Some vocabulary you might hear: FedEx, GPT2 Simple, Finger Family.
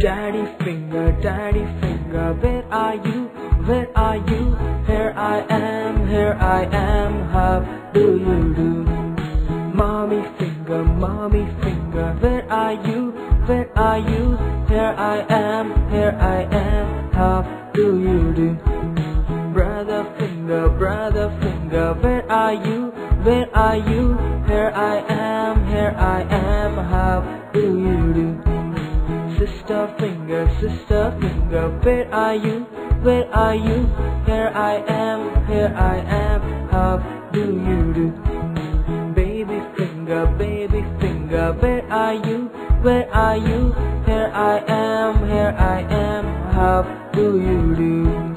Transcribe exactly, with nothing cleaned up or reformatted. Daddy finger, daddy finger, where are you, where are you? Here I am, here I am, how do you do? Mommy finger, mommy finger, where are you, where are you? Here I am, here I am, how do you do? Brother finger, brother finger, where are you, where are you? Here I am, here I am, how do you do? Sister finger, sister finger, where are you, where are you? Here I am, here I am, how do you do? Baby finger, baby finger, where are you, where are you? Here I am, here I am, how do you do?